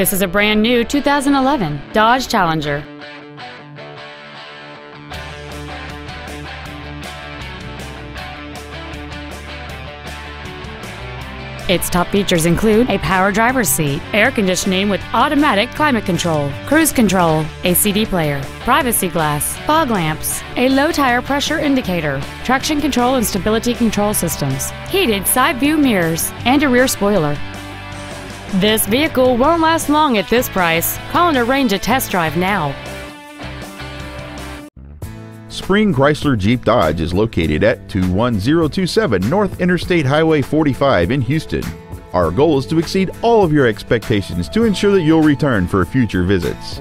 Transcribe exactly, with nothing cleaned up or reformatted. This is a brand new two thousand eleven Dodge Challenger. Its top features include a power driver's seat, air conditioning with automatic climate control, cruise control, a C D player, privacy glass, fog lamps, a low tire pressure indicator, traction control and stability control systems, heated side view mirrors, and a rear spoiler. This vehicle won't last long at this price. Call and arrange a test drive now. Spring Chrysler Jeep Dodge is located at two one zero two seven North Interstate Highway forty-five in Houston. Our goal is to exceed all of your expectations to ensure that you'll return for future visits.